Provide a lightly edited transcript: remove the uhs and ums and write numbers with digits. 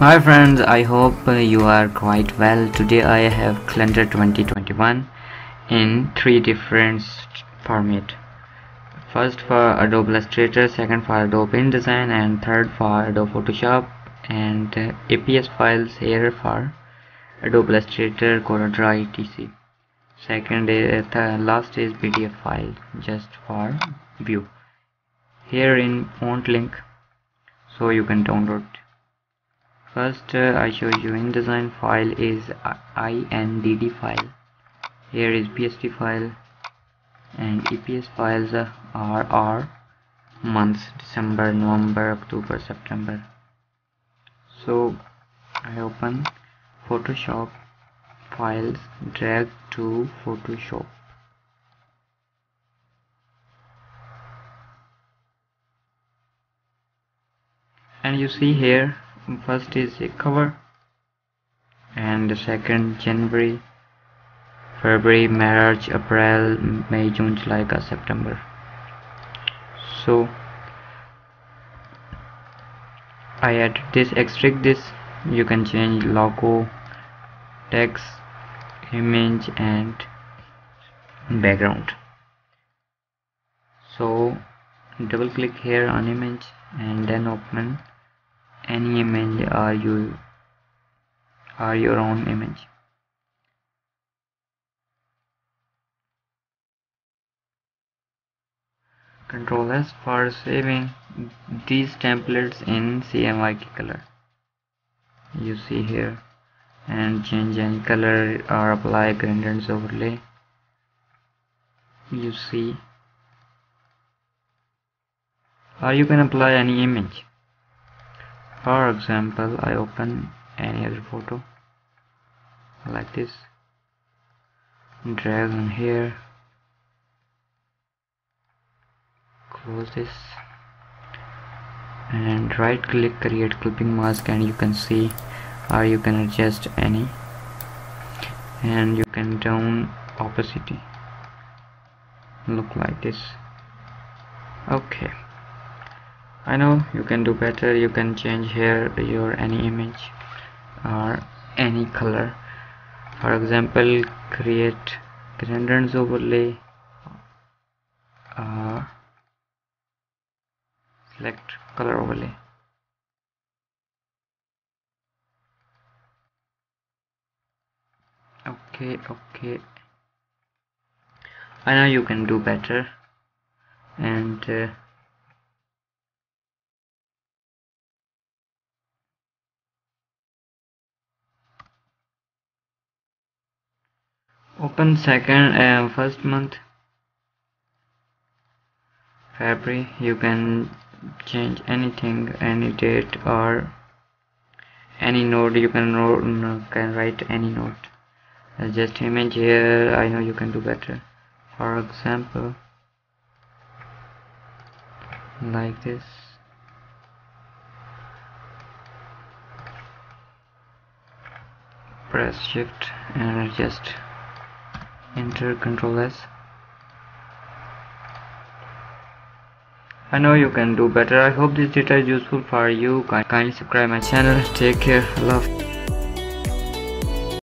Hi friends, I hope you are quite well. Today I have calendar 2021 in three different formats. First for Adobe Illustrator, second for Adobe InDesign, and third for Adobe Photoshop, and EPS files here for Adobe Illustrator, Corel Draw, etc. Second is the last is PDF file just for view. Here in font link, so you can download. First I show you InDesign file is INDD file. Here is PSD file, and EPS files are months: December, November, October, September. So I open Photoshop files, drag to Photoshop. And you see here, first is a cover, and the second January, February, March, April, May, June, July, August, September. So I added this, extract this. You can change logo, text, image, and background. So double click here on image and then open any image or your own image. Control S for saving these templates in CMYK color. You see here, and change any color or apply gradients overlay. You see, or you can apply any image. For example, I open any other photo like this, drag on here, close this, and right click, create clipping mask, and you can see, or you can adjust any, and you can down opacity, look like this. Okay, I know you can do better. You can change here your any image or any color. For example, create gradients overlay, select color overlay. Okay, I know you can do better, and open second first month, February. You can change anything, any date or any note. You can write any note. Adjust image here. I know you can do better. For example, like this. Press Shift and adjust. Enter, Control S. I know you can do better. I hope this data is useful for you. Kindly subscribe my channel. Take care. Love.